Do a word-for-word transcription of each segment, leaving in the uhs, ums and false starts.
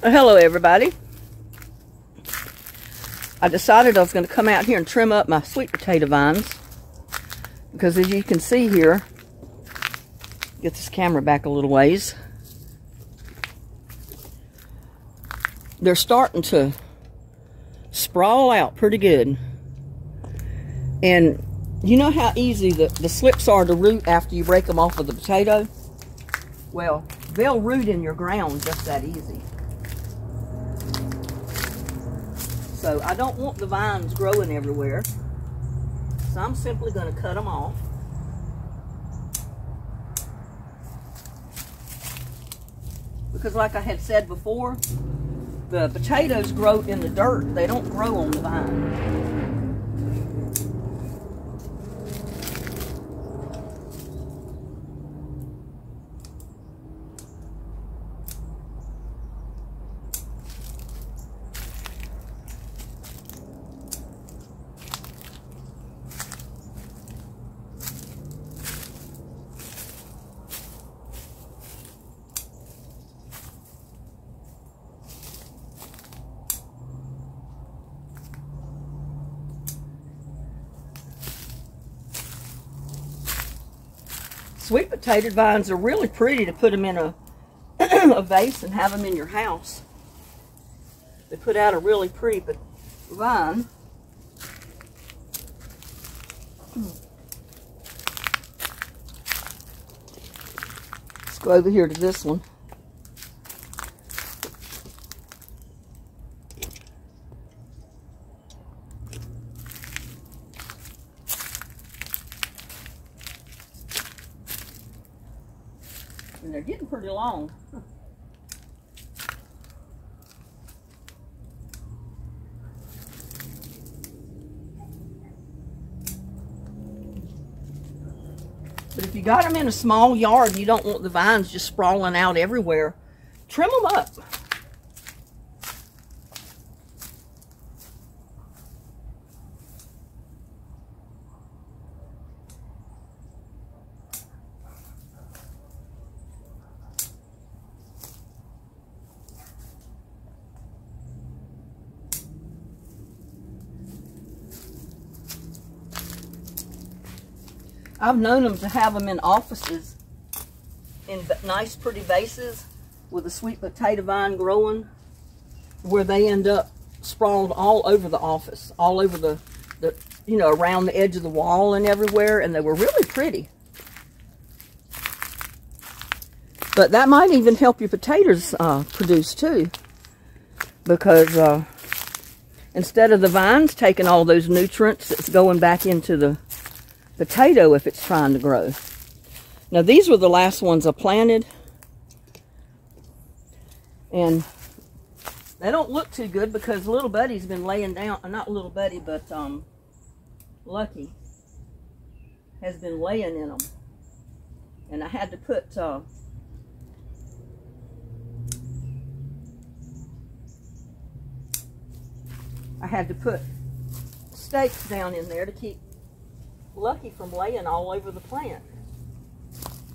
Well, hello everybody. I decided I was going to come out here and trim up my sweet potato vines, because as you can see here, get this camera back a little ways, they're starting to sprawl out pretty good. And you know how easy the, the slips are to root after you break them off of the potato? Well, they'll root in your ground just that easy. So I don't want the vines growing everywhere, so I'm simply going to cut them off. Because like I had said before, the potatoes grow in the dirt, they don't grow on the vine. Sweet potato vines are really pretty to put them in a, a vase and have them in your house. They put out a really pretty vine. Let's go over here to this one. And they're getting pretty long. Huh. But if you got them in a small yard, you don't want the vines just sprawling out everywhere. Trim them up. I've known them to have them in offices in nice pretty vases with a sweet potato vine growing, where they end up sprawled all over the office, all over the, the you know, around the edge of the wall and everywhere, and they were really pretty. But that might even help your potatoes uh, produce too, because uh, instead of the vines taking all those nutrients, it's going back into the potato if it's trying to grow. Now these were the last ones I planted, and they don't look too good because little Buddy's been laying down, not little Buddy, but um, Lucky has been laying in them, and I had to put uh, I had to put stakes down in there to keep Lucky from laying all over the plant,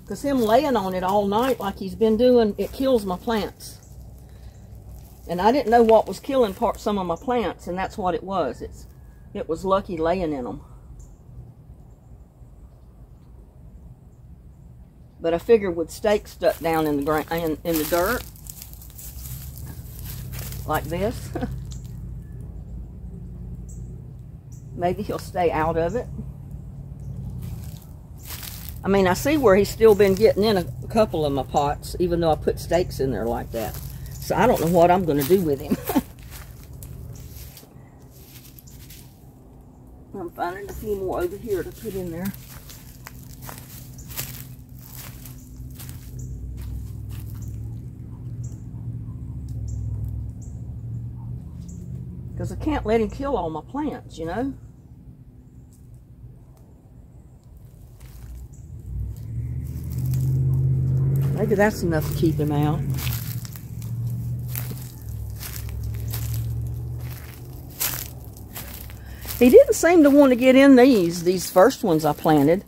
because him laying on it all night like he's been doing, it kills my plants. And I didn't know what was killing part some of my plants, and that's what it was. It's it was Lucky laying in them. But I figured with stakes stuck down in the ground, in, in the dirt like this, maybe he'll stay out of it. I mean, I see where he's still been getting in a couple of my pots, even though I put stakes in there like that. So I don't know what I'm going to do with him. I'm finding a few more over here to put in there. Because I can't let him kill all my plants, you know. Maybe that's enough to keep him out. He didn't seem to want to get in these, these first ones I planted.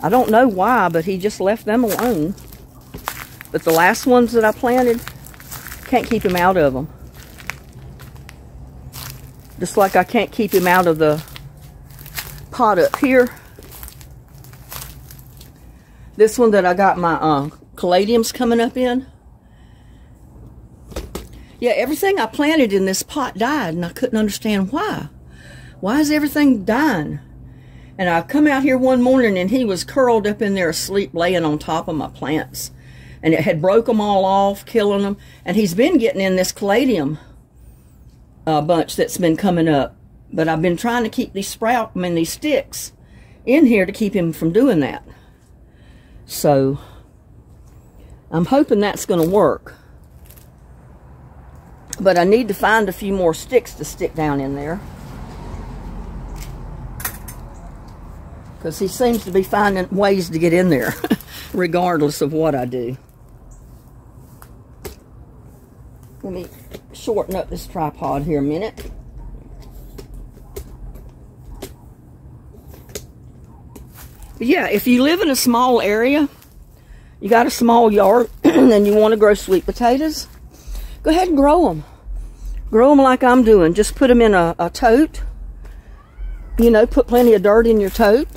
I don't know why, but he just left them alone. But the last ones that I planted, Can't keep him out of them. Just like I can't keep him out of the pot up here. This one that I got my um, caladiums coming up in. Yeah, everything I planted in this pot died, and I couldn't understand why. Why is everything dying? And I come out here one morning, and he was curled up in there asleep, laying on top of my plants. And it had broke them all off, killing them. And he's been getting in this caladium uh, bunch that's been coming up. But I've been trying to keep these sprout, I mean, these sticks in here to keep him from doing that. So I'm hoping that's going to work. But I need to find a few more sticks to stick down in there, because he seems to be finding ways to get in there, regardless of what I do. Let me shorten up this tripod here a minute. But yeah, if you live in a small area, you got a small yard, and you want to grow sweet potatoes, go ahead and grow them. Grow them like I'm doing. Just put them in a, a tote. You know, put plenty of dirt in your tote.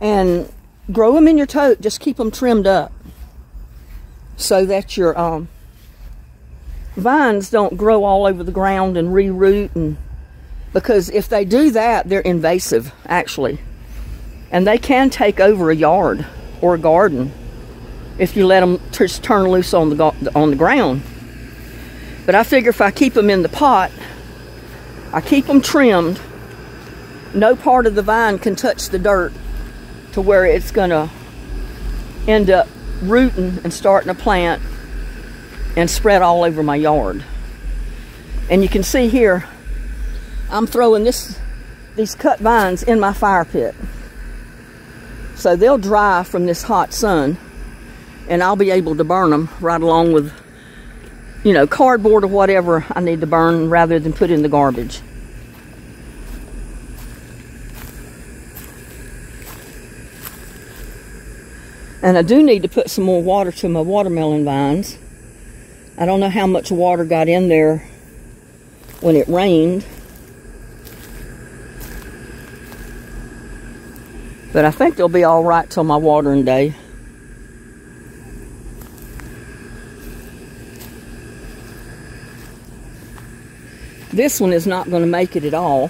And grow them in your tote. Just keep them trimmed up, so that your um, vines don't grow all over the ground and re-root. And, because if they do that, they're invasive, actually. And they can take over a yard or a garden if you let them just turn loose on the, on the ground. But I figure if I keep them in the pot, I keep them trimmed, no part of the vine can touch the dirt to where it's going to end up rooting and starting a plant and spread all over my yard. And you can see here, I'm throwing this, these cut vines in my fire pit. So they'll dry from this hot sun, and I'll be able to burn them right along with, you know, cardboard or whatever I need to burn rather than put in the garbage. And I do need to put some more water to my watermelon vines. I don't know how much water got in there when it rained, but I think they'll be all right till my watering day. This one is not going to make it at all.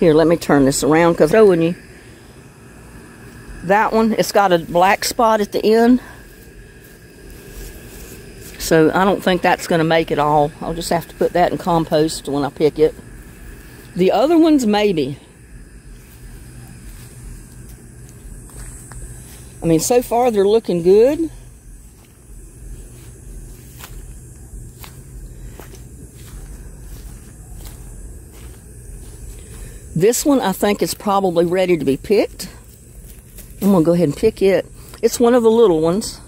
Here, let me turn this around, because I'm showing you. That one, it's got a black spot at the end. So I don't think that's going to make it all. I'll just have to put that in compost when I pick it. The other ones, maybe. I mean, so far they're looking good. This one, I think, is probably ready to be picked. I'm going to go ahead and pick it. It's one of the little ones.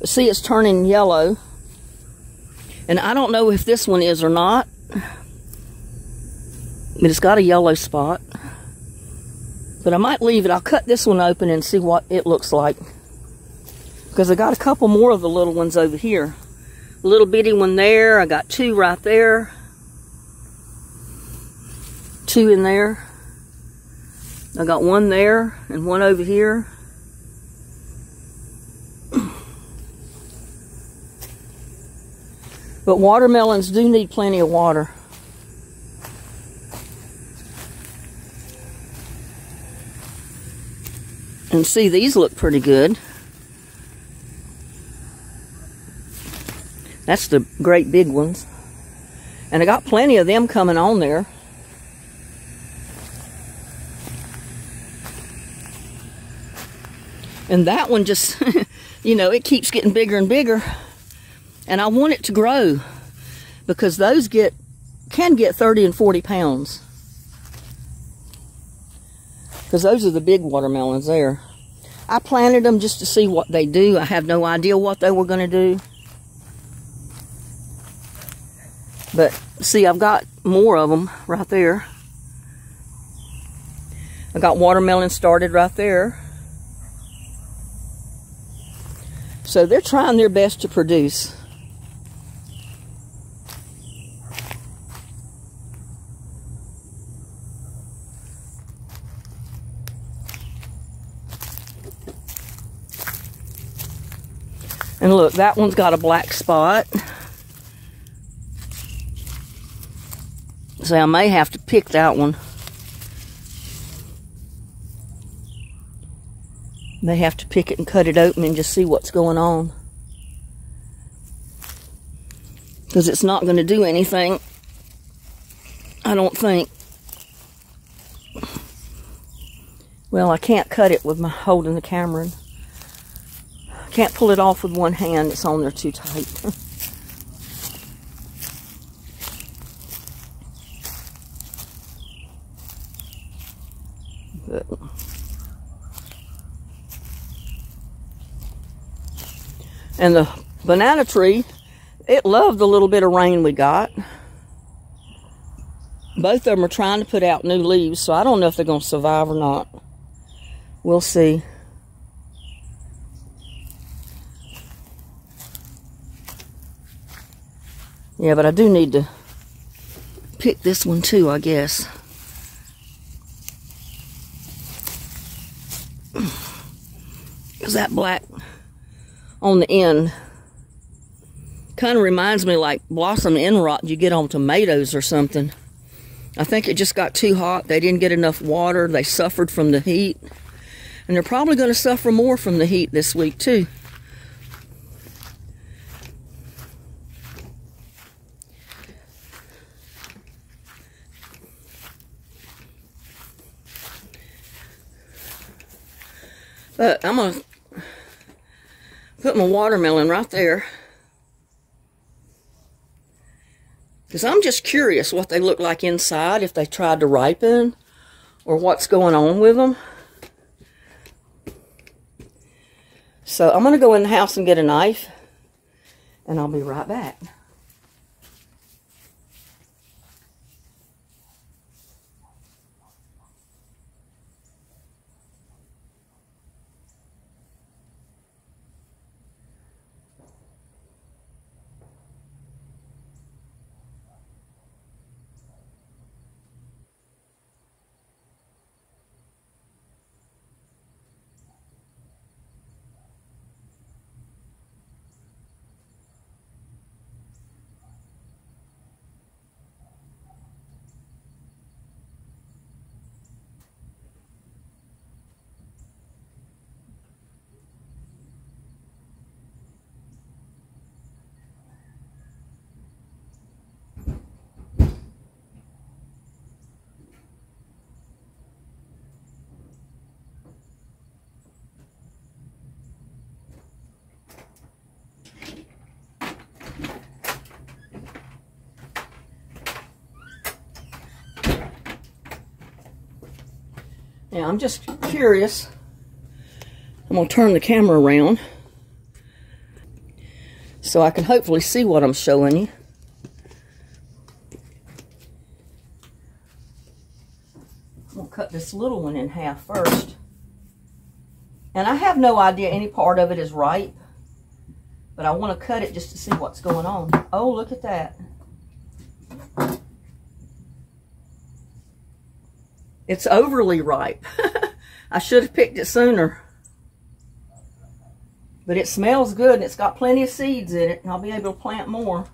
But see, it's turning yellow. And I don't know if this one is or not, but it's got a yellow spot. But I might leave it. I'll cut this one open and see what it looks like, because I got a couple more of the little ones over here. A little bitty one there. I got two right there. Two in there. I got one there and one over here. But watermelons do need plenty of water. And see, these look pretty good. That's the great big ones. And I got plenty of them coming on there. And that one just, you know, it keeps getting bigger and bigger. And I want it to grow, because those get can get thirty and forty pounds. Because those are the big watermelons there. I planted them just to see what they do. I have no idea what they were going to do. But see, I've got more of them right there. I got watermelon started right there. So they're trying their best to produce. And look, that one's got a black spot. So I may have to pick that one. They have to pick it and cut it open and just see what's going on. Because it's not going to do anything, I don't think. Well, I can't cut it with my holding the camera. I can't pull it off with one hand. It's on there too tight. But and the banana tree, it loved the little bit of rain we got. Both of them are trying to put out new leaves, so I don't know if they're going to survive or not. We'll see. Yeah, but I do need to pick this one too, I guess. Is that black on the end kind of reminds me like blossom end rot you get on tomatoes or something. I think it just got too hot. They didn't get enough water. They suffered from the heat, and they're probably going to suffer more from the heat this week too. But I'm gonna put my watermelon right there, because I'm just curious what they look like inside, if they tried to ripen or what's going on with them. So I'm going to go in the house and get a knife, and I'll be right back. Now, I'm just curious. I'm going to turn the camera around so I can hopefully see what I'm showing you. I'm going to cut this little one in half first. And I have no idea any part of it is ripe, but I want to cut it just to see what's going on. Oh, look at that. It's overly ripe. I should have picked it sooner. But it smells good, and it's got plenty of seeds in it, and I'll be able to plant more.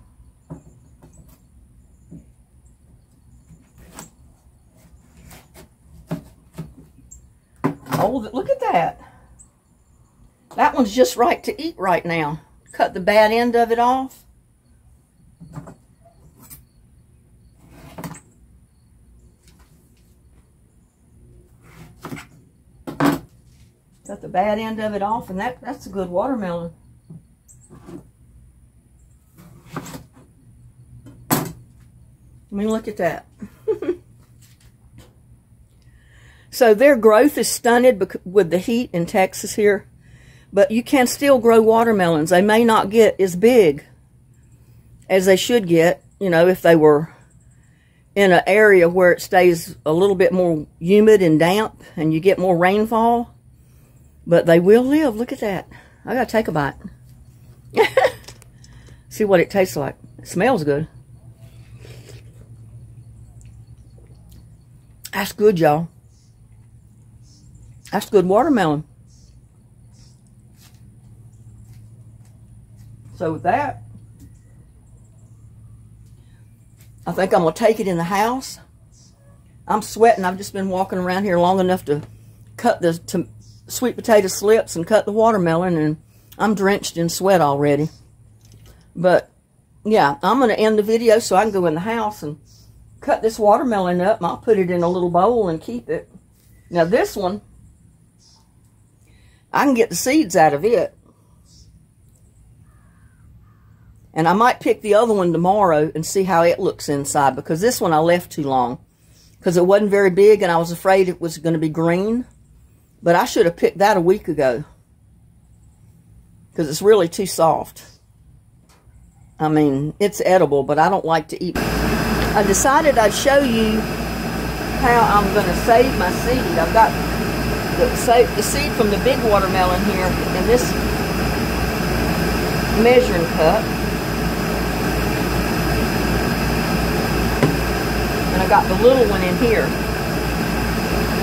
Oh, look at that. That one's just right to eat right now. Cut the bad end of it off. Cut the bad end of it off, and that, that's a good watermelon. I mean, look at that. So their growth is stunted with the heat in Texas here, but you can still grow watermelons. They may not get as big as they should get, you know, if they were in an area where it stays a little bit more humid and damp and you get more rainfall. But they will live. Look at that. I gotta take a bite. See what it tastes like. It smells good. That's good, y'all. That's good watermelon. So with that, I think I'm going to take it in the house. I'm sweating. I've just been walking around here long enough to cut the to sweet potato slips and cut the watermelon, and I'm drenched in sweat already. But, yeah, I'm going to end the video so I can go in the house and cut this watermelon up, and I'll put it in a little bowl and keep it. Now, this one, I can get the seeds out of it. And I might pick the other one tomorrow and see how it looks inside, because this one I left too long because it wasn't very big, and I was afraid it was going to be green. But I should have picked that a week ago because it's really too soft. I mean, it's edible, but I don't like to eat. I decided I'd show you how I'm going to save my seed. I've got the, save the seed from the big watermelon here in this measuring cup. And I got the little one in here.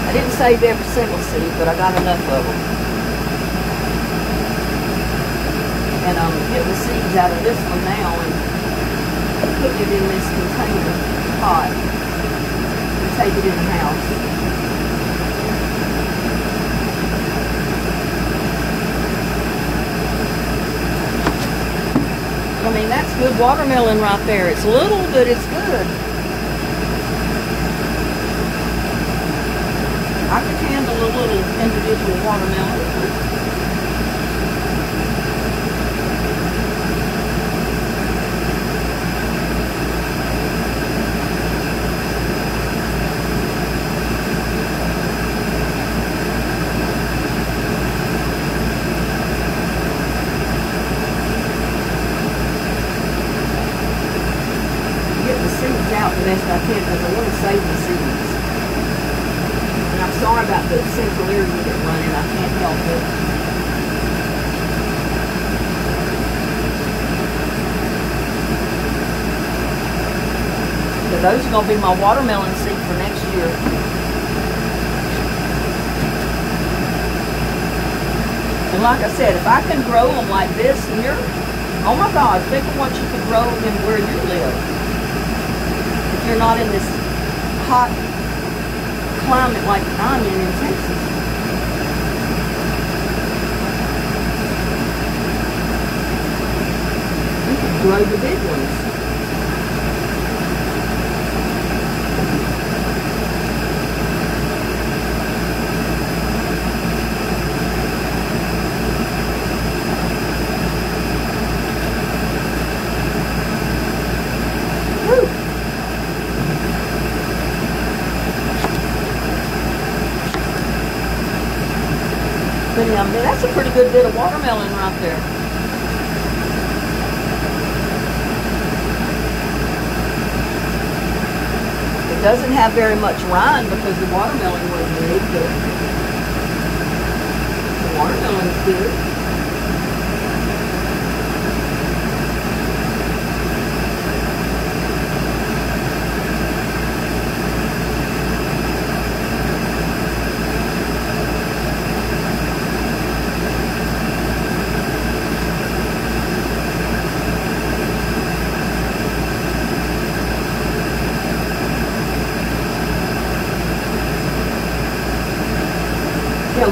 I didn't save every single seed, but I got enough of them. And I'm um, getting the seeds out of this one now and put it in this container pot and take it in the house. I mean, that's good watermelon right there. It's little, but it's good. I could handle a little individual watermelon. Best I can, because I want to save the seeds. And I'm sorry about the central area that running. I can't help it. So those are going to be my watermelon seed for next year. And like I said, if I can grow them like this here, oh my God, think of what you can grow them where you live. You're not in this hot climate like I'm in in Texas. You can grow the big ones. I mean, that's a pretty good bit of watermelon right there. It doesn't have very much rind because the watermelon wasn't really good. The watermelon's good.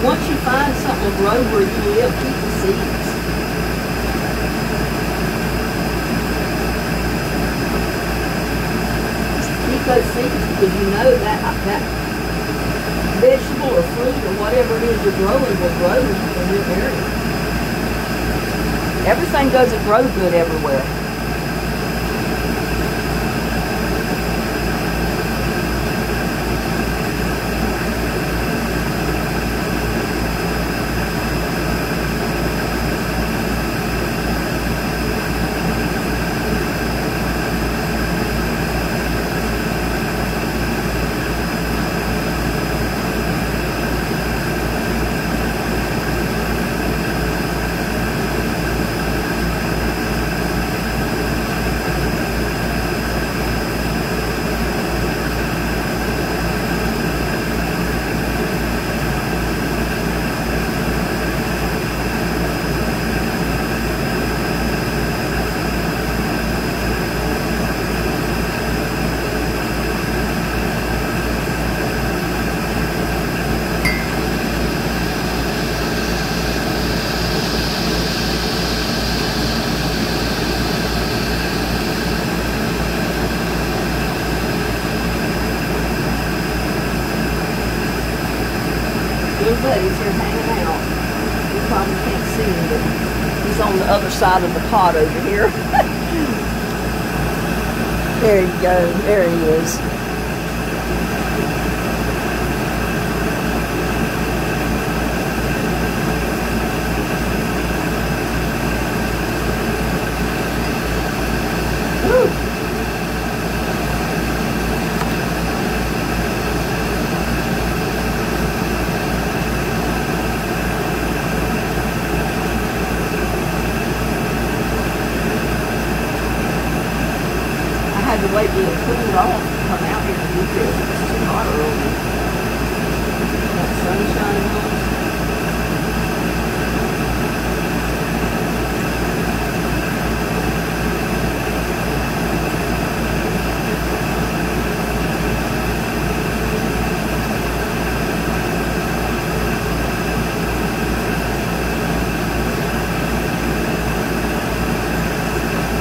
Once you find something to grow where you live, keep the seeds. Just keep those seeds, because you know that that vegetable or fruit or whatever it is you're growing will grow in your area. Everything doesn't grow good everywhere. stays here hanging out. You probably can't see him, but he's on the other side of the pot over here. There you go. There he is. The way being cooled off, come out here to do this. It's too hot early. That sunshine on.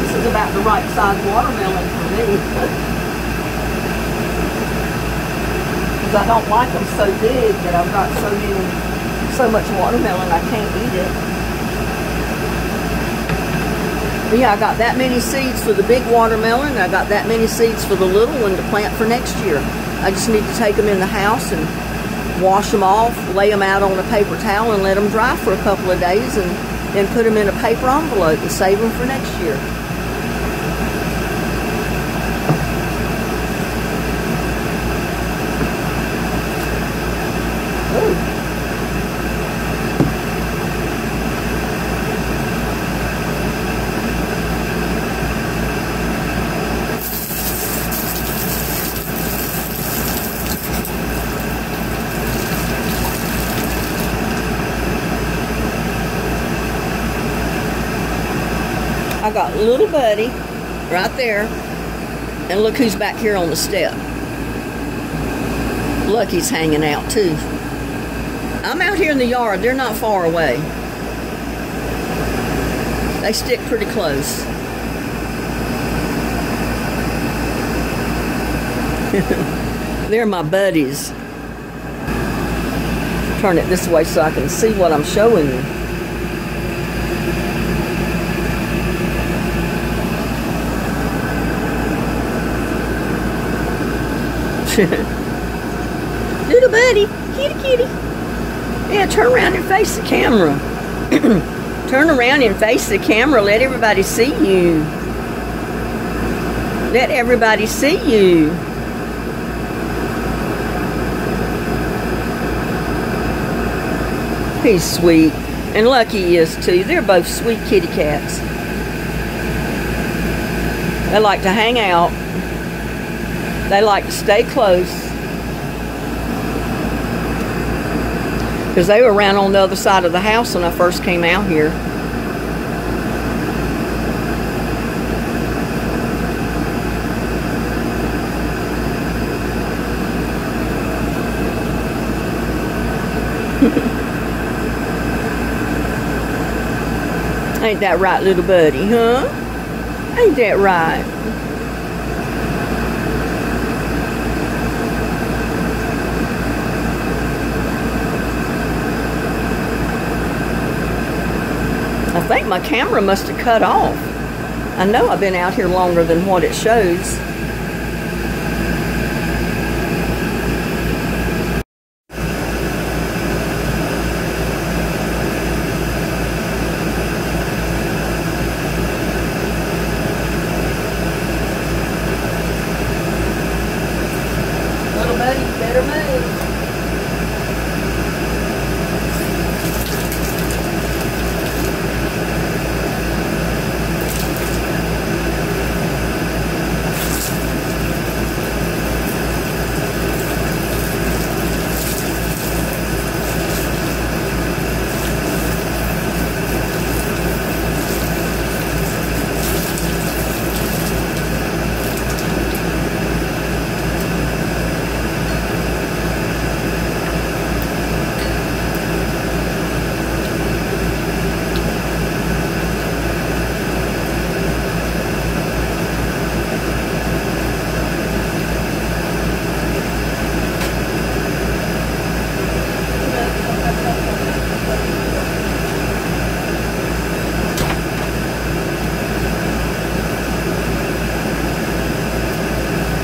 This is about the right size watermelon for me. Because I don't like them so big that I've got so many, so much watermelon I can't eat it. But yeah, I got that many seeds for the big watermelon. I got that many seeds for the little one to plant for next year. I just need to take them in the house and wash them off, lay them out on a paper towel and let them dry for a couple of days, and then put them in a paper envelope and save them for next year. I got little buddy right there, and look who's back here on the step. Lucky's hanging out too. I'm out here in the yard. They're not far away. They stick pretty close. They're my buddies. Turn it this way so I can see what I'm showing you. Little buddy, kitty kitty. Yeah, turn around and face the camera. Turn around and face the camera. Let everybody see you. Let everybody see you. He's sweet. And Lucky is too. They're both sweet kitty cats. They like to hang out. They like to stay close because they were around on the other side of the house when I first came out here. Ain't that right, little buddy, huh? Ain't that right? I think my camera must have cut off. I know I've been out here longer than what it shows. Little buddy, better move.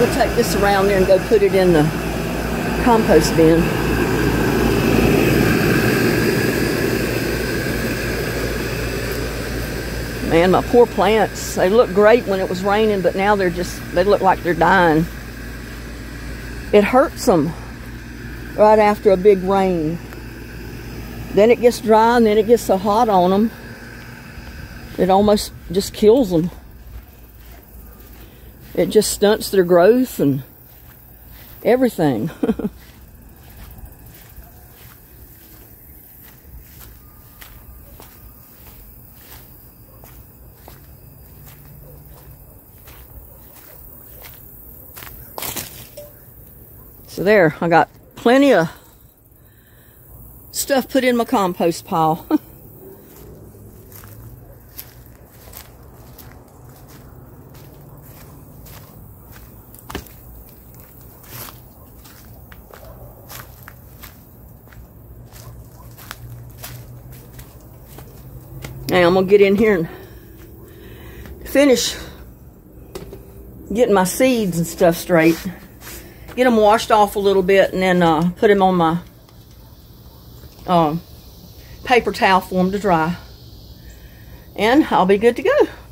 We'll take this around there and go put it in the compost bin. Man, my poor plants, they looked great when it was raining, but now they're just, they look like they're dying. It hurts them right after a big rain. Then it gets dry, and then it gets so hot on them, it almost just kills them. It just stunts their growth and everything. So there, I got plenty of stuff put in my compost pile. Now I'm gonna get in here and finish getting my seeds and stuff straight. Get them washed off a little bit, and then uh, put them on my uh, paper towel for them to dry. And I'll be good to go.